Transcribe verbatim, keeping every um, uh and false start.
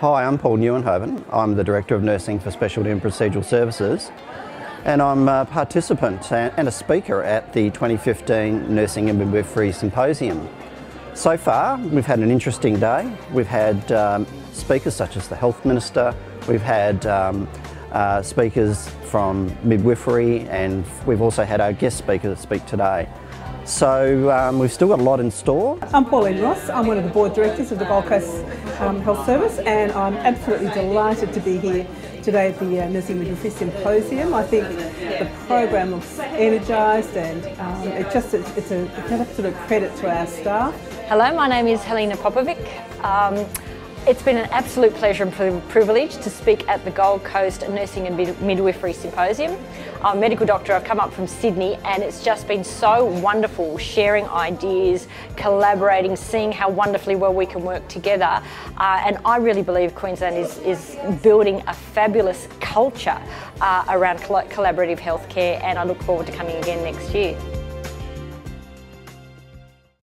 Hi, I'm Paul Newenhoven. I'm the Director of Nursing for Specialty and Procedural Services, and I'm a participant and a speaker at the twenty fifteen Nursing and Midwifery Symposium. So far, we've had an interesting day. We've had um, speakers such as the Health Minister, we've had um, uh, speakers from midwifery, and we've also had our guest speaker speak today. So um, we've still got a lot in store. I'm Pauline Ross, I'm one of the Board Directors of the Gold Coast um, Health Service, and I'm absolutely delighted to be here today at the uh, Nursing and Midwifery Symposium. I think the program looks energised, and um, it just, it's, it's, a, it's an absolute credit to our staff. Hello, my name is Helena Popovic. Um, It's been an absolute pleasure and privilege to speak at the Gold Coast Nursing and Midwifery Symposium. I'm a medical doctor, I've come up from Sydney, and it's just been so wonderful sharing ideas, collaborating, seeing how wonderfully well we can work together. Uh, and I really believe Queensland is, is building a fabulous culture uh, around collaborative healthcare, and I look forward to coming again next year.